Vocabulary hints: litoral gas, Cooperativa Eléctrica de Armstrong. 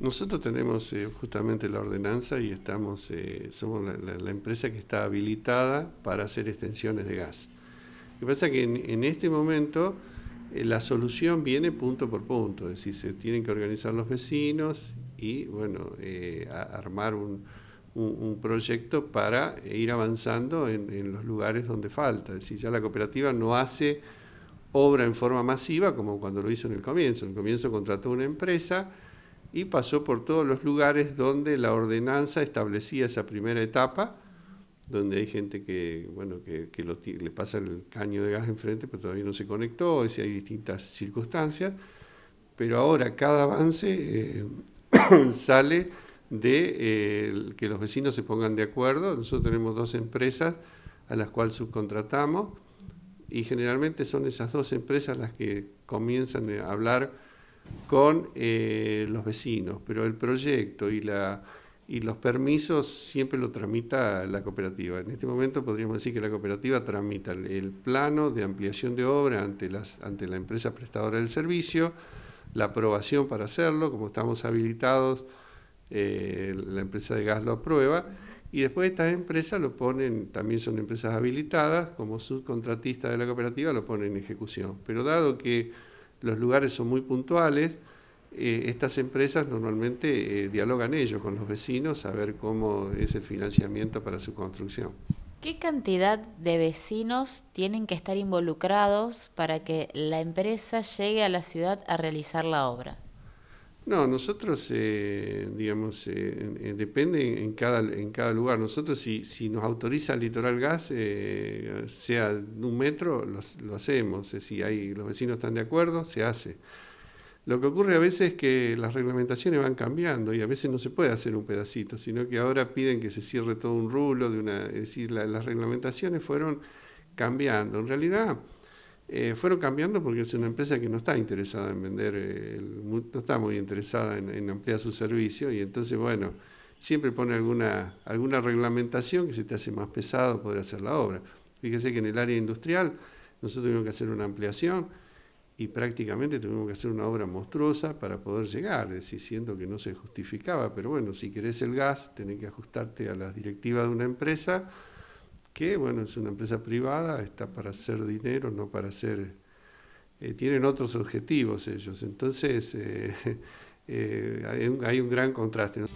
Nosotros tenemos justamente la ordenanza y estamos somos la empresa que está habilitada para hacer extensiones de gas. Lo que pasa es que en este momento la solución viene punto por punto, es decir, se tienen que organizar los vecinos y bueno, armar un proyecto para ir avanzando en los lugares donde falta. Es decir, ya la cooperativa no hace obra en forma masiva como cuando lo hizo en el comienzo. En el comienzo contrató una empresa y pasó por todos los lugares donde la ordenanza establecía esa primera etapa, donde hay gente que, bueno, que le pasa el caño de gas enfrente, pero todavía no se conectó, es decir, hay distintas circunstancias, pero ahora cada avance sale de que los vecinos se pongan de acuerdo. Nosotros tenemos dos empresas a las cuales subcontratamos y generalmente son esas dos empresas las que comienzan a hablar con los vecinos, pero el proyecto y los permisos siempre lo tramita la cooperativa. En este momento podríamos decir que la cooperativa tramita el plano de ampliación de obra ante la empresa prestadora del servicio, la aprobación para hacerlo, como estamos habilitados, la empresa de gas lo aprueba, y después estas empresas lo ponen, también son empresas habilitadas, como subcontratistas de la cooperativa lo ponen en ejecución. Pero dado que los lugares son muy puntuales, estas empresas normalmente dialogan ellos con los vecinos a ver cómo es el financiamiento para su construcción. ¿Qué cantidad de vecinos tienen que estar involucrados para que la empresa llegue a la ciudad a realizar la obra? No, nosotros, digamos, depende en cada lugar. Nosotros, si nos autoriza el Litoral Gas, sea de un metro, lo hacemos. Si los vecinos están de acuerdo, se hace. Lo que ocurre a veces es que las reglamentaciones van cambiando y a veces no se puede hacer un pedacito, sino que ahora piden que se cierre todo un rulo. Es decir, las reglamentaciones fueron cambiando. En realidad, fueron cambiando porque es una empresa que no está interesada en vender, no está muy interesada en ampliar su servicio, y entonces, bueno, siempre pone alguna reglamentación que se te hace más pesado poder hacer la obra. Fíjese que en el área industrial nosotros tuvimos que hacer una ampliación y prácticamente tuvimos que hacer una obra monstruosa para poder llegar, es decir, siendo que no se justificaba, pero bueno, si querés el gas, tenés que ajustarte a las directivas de una empresa que, bueno, es una empresa privada, está para hacer dinero, no para hacer... tienen otros objetivos ellos, entonces hay un gran contraste, ¿no?